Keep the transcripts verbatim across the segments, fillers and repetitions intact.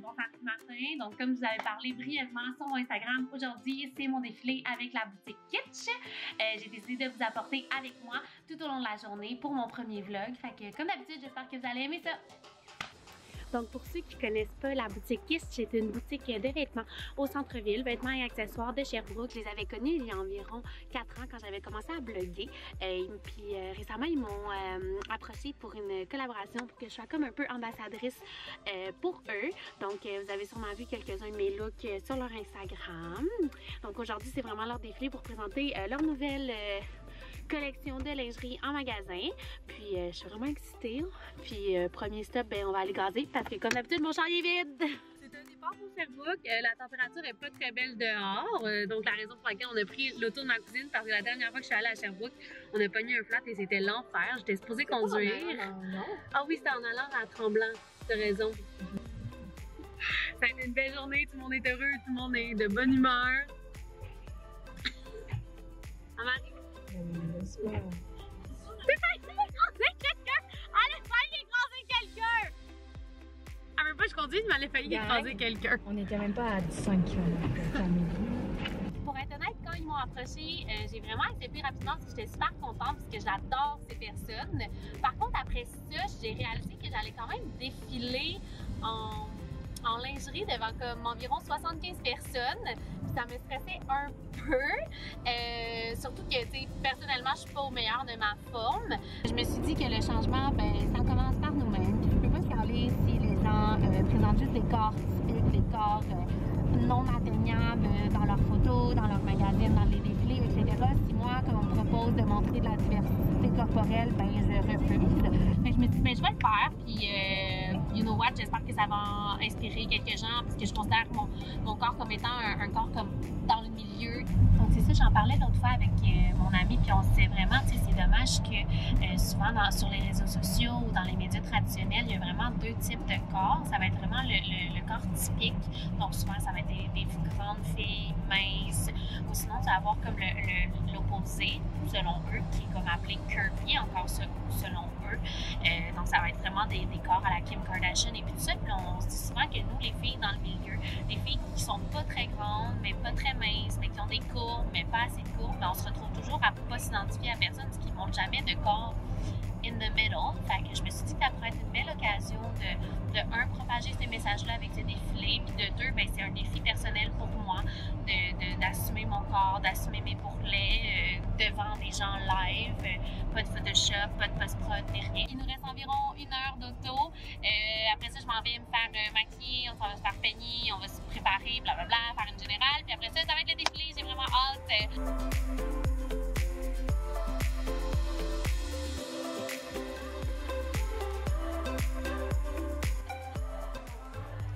mon samedi matin. Donc, comme je vous avais parlé brièvement sur mon Instagram, aujourd'hui, c'est mon défilé avec la boutique Kitsch. Euh, J'ai décidé de vous apporter avec moi tout au long de la journée pour mon premier vlog. Fait que, comme d'habitude, j'espère que vous allez aimer ça. Donc, pour ceux qui ne connaissent pas la boutique Kitsch, c'est une boutique de vêtements au centre-ville, vêtements et accessoires de Sherbrooke. Je les avais connus il y a environ quatre ans quand j'avais commencé à bloguer. Euh, puis euh, récemment, ils m'ont euh, approché pour une collaboration pour que je sois comme un peu ambassadrice euh, pour eux. Donc, euh, vous avez sûrement vu quelques-uns de mes looks euh, sur leur Instagram. Donc, aujourd'hui, c'est vraiment leur défilé pour présenter euh, leur nouvelle euh, collection de lingerie en magasin. Puis, euh, je suis vraiment excitée. Puis, euh, premier stop, ben, on va aller gazer. Parce que comme d'habitude, mon char est vide. C'est un départ pour Sherbrooke. Euh, la température n'est pas très belle dehors. Euh, donc, la raison pour laquelle on a pris l'auto de ma cousine, parce que la dernière fois que je suis allée à Sherbrooke, on a pogné un flat et c'était l'enfer. J'étais supposée conduire. Ah oui, c'était en allant à Tremblant. T'as raison. Ça a été une belle journée. Tout le monde est heureux. Tout le monde est de bonne humeur. On m'arrive. C'est facile d'écraser quelqu'un. Allez, facile d'écraser quelqu'un. Elle veut pas que je conduise, mais elle a failli écraser quelqu'un. On était même pas à cinq kilomètres. Pour être honnête, quand ils m'ont approché, euh, j'ai vraiment accepté rapidement parce que j'étais super contente parce que j'adore ces personnes. Par contre, après ça, j'ai réalisé que j'allais quand même défiler en, en lingerie devant comme environ soixante-quinze personnes. Puis ça me stressait un peu. Euh, surtout que, tu sais, personnellement, je suis pas au meilleur de ma forme. Je me suis dit que le changement, ben, ça commence par nous-mêmes. Je peux pas scaler si les gens euh, présentent juste des corps typiques, des corps euh, non atteignables euh, dans leurs photos, dans leurs magazines, dans les défilés, et cetera. Si moi, quand on me propose de montrer de la diversité corporelle, ben, je refuse. Mais je me dis, ben, je vais le faire, puis euh, you know what, j'espère que ça va inspirer quelques gens, parce que je considère mon, mon corps comme étant un, un corps comme dans le milieu. Donc c'est ça, j'en parlais l'autre fois avec euh, mon ami, puis on se disait vraiment, tu sais, c'est dommage que euh, souvent dans, sur les réseaux sociaux ou dans les médias traditionnels, il y a vraiment deux types de corps. Ça va être vraiment le, le, le corps typique, donc souvent ça va être des, des grandes filles minces, ou sinon tu vas avoir comme l'opposé, selon eux, qui est comme appelé curvy, encore selon eux. Euh, donc ça va être vraiment des, des corps à la Kim Kardashian et puis tout ça. Puis on, on se dit souvent que nous, les filles dans le milieu, les filles qui sont pas très grandes, mais pas très minces, mais qui ont des courbes, mais pas assez de courbes, mais on se retrouve toujours à pas s'identifier à personne parce qu'ils ne montrent jamais de corps in the middle. Fait que je me suis dit que ça pourrait être une belle occasion de, de un, propager ces messages-là avec ce défilé, puis de deux, ben, c'est un défi personnel pour moi d'assumer de, de, mon corps, d'assumer mes bourrelets euh, devant des gens live, euh, pas de Photoshop, pas de post-prod, ni rien. Il nous reste environ une heure d'auto. Euh, après ça, je m'en vais me faire euh, maquiller, on va se faire peigner, on va se préparer, blablabla, faire une générale, puis après ça, ça va être le défilé, j'ai vraiment hâte. Euh...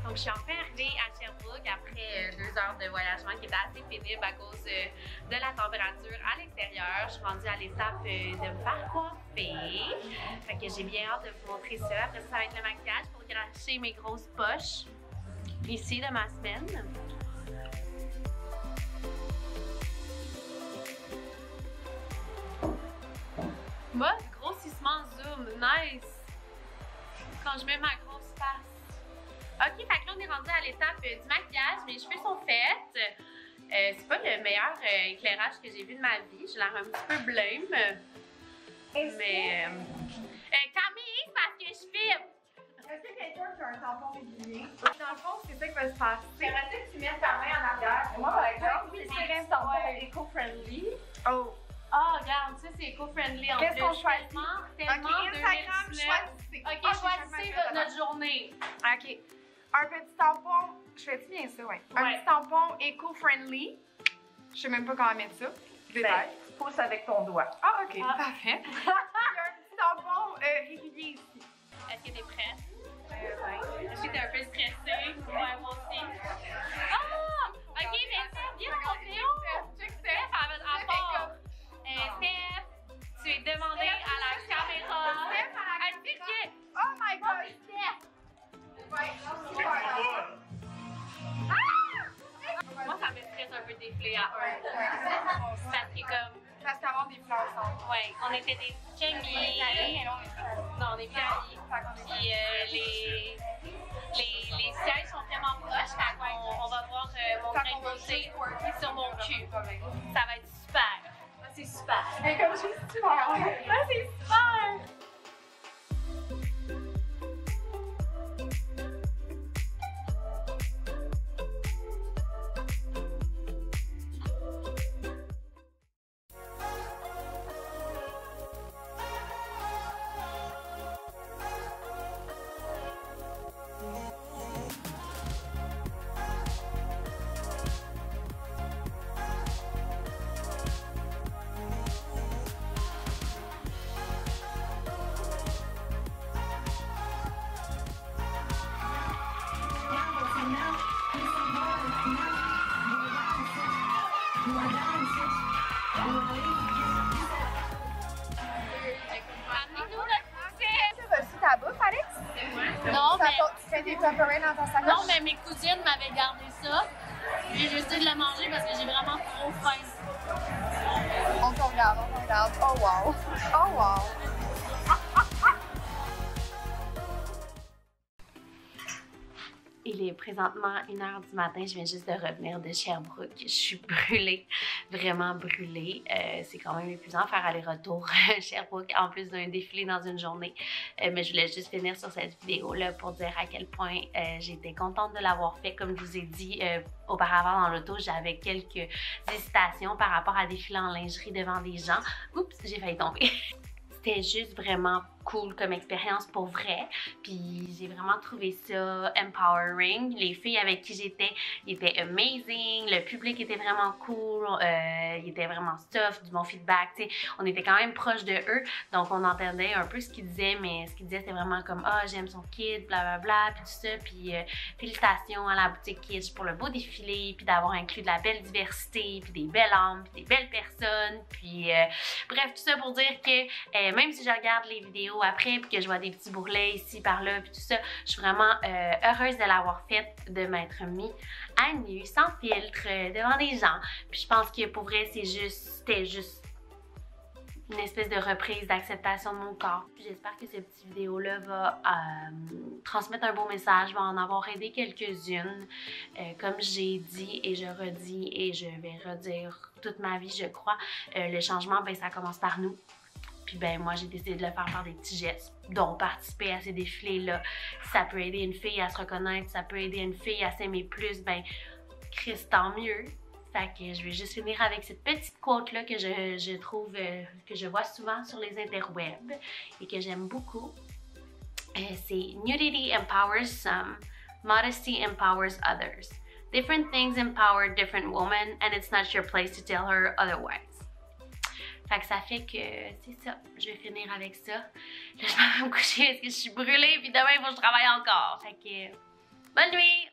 Donc, je suis enfin arrivée à Sherbrooke après euh, deux heures de voyagement qui était assez pénible à cause euh, de la température à l'extérieur. Je suis rendue à l'étape euh, de me faire coiffer. Fait que j'ai bien hâte de vous montrer ça. Après ça, ça va être le maquillage pour gracher mes grosses poches ici de ma semaine. Mode grossissement zoom, nice! Quand je mets ma grosse face. Ok, fait que là on est rendu à l'étape euh, du maquillage, mes cheveux sont faits. Euh, c'est pas le meilleur euh, éclairage que j'ai vu de ma vie, je la rends un petit peu blême. Euh, mais. Euh, euh, Camille, parce que je filme! Est-ce que quelqu'un qui a un tampon régulier? Dans le fond, c'est ça qui va se passer. J'aimerais que tu mettes ta main en arrière. Moi, par exemple, c'est un tampon éco-friendly. Oh! Ah, oh, regarde, ça c'est éco-friendly en plus. Qu'est-ce qu'on choisit? Tellement, ok, Instagram, choisissez. Ok, oh, choisissez votre notre journée. Ok. Un petit tampon, je fais-tu bien ça, ouais. Un ouais. petit tampon éco-friendly. Je sais même pas comment mettre ça. Détail. Ben, pousse avec ton doigt. Ah, ok, ah. parfait. Il y a un petit tampon euh, régulier ici. Est-ce que t'es prête? Euh, ouais. Est-ce que t'es un peu stressée? Ouais, moi aussi. Ah! Ok, mais ça, viens dans ton vidéo. Check Steph, elle va rapport. Steph, tu es demandé à la caméra. Steph, à la caméra. Oh my god! Steph! Moi, ça me stresse un peu des défilés à eux. Parce que comme... Parce qu'avant des fleurs ensemble. Oui, on était des camis. Non, on est bien amis. Puis euh, les... les... les sièges sont bien Mais comme je suis super, ouais. Ah, c'est super! Non, mais mes cousines m'avaient gardé ça. Puis j'ai essayé de le manger parce que j'ai vraiment trop faim. On te regarde, on te regarde. Oh wow! Oh wow! Il est présentement une heure du matin. Je viens juste de revenir de Sherbrooke. Je suis brûlée, vraiment brûlée. Euh, c'est quand même épuisant faire aller-retour à Sherbrooke en plus d'un défilé dans une journée. Euh, mais je voulais juste finir sur cette vidéo-là pour dire à quel point euh, j'étais contente de l'avoir fait. Comme je vous ai dit euh, auparavant dans l'auto, j'avais quelques hésitations par rapport à défiler en lingerie devant des gens. Oups, j'ai failli tomber. C'était juste vraiment cool comme expérience pour vrai, puis j'ai vraiment trouvé ça empowering. Les filles avec qui j'étais étaient amazing, le public était vraiment cool, euh, il était vraiment soft, du bon feedback, tu sais, on était quand même proche de eux, donc on entendait un peu ce qu'ils disaient, mais ce qu'ils disaient c'était vraiment comme « Ah, oh, j'aime son kit, blablabla », puis tout ça, puis euh, félicitations à la boutique Kitsch pour le beau défilé, puis d'avoir inclus de la belle diversité, puis des belles âmes, puis des belles personnes, puis euh, bref, tout ça pour dire que euh, même si je regarde les vidéos après, puis que je vois des petits bourrelets ici, par là, puis tout ça, je suis vraiment euh, heureuse de l'avoir faite, de m'être mis à nu, sans filtre, euh, devant des gens. Puis je pense que pour vrai, c'est juste, c'était juste une espèce de reprise d'acceptation de mon corps. J'espère que cette petite vidéo-là va euh, transmettre un beau message, va en avoir aidé quelques-unes. Euh, comme j'ai dit et je redis et je vais redire toute ma vie, je crois, euh, le changement, ben ça commence par nous. Puis ben moi, j'ai décidé de le faire par des petits gestes, dont participer à ces défilés-là. Si ça peut aider une fille à se reconnaître, si ça peut aider une fille à s'aimer plus, ben Christ, tant mieux. Fait que je vais juste finir avec cette petite quote-là que je, je trouve, euh, que je vois souvent sur les interwebs et que j'aime beaucoup. Euh, C'est « Nudity empowers some, modesty empowers others. Different things empower different women and it's not your place to tell her otherwise. » Fait que ça fait que, c'est ça, je vais finir avec ça. Là, je vais me coucher parce que je suis brûlée, puis demain, il faut que je travaille encore. Fait que, bonne nuit!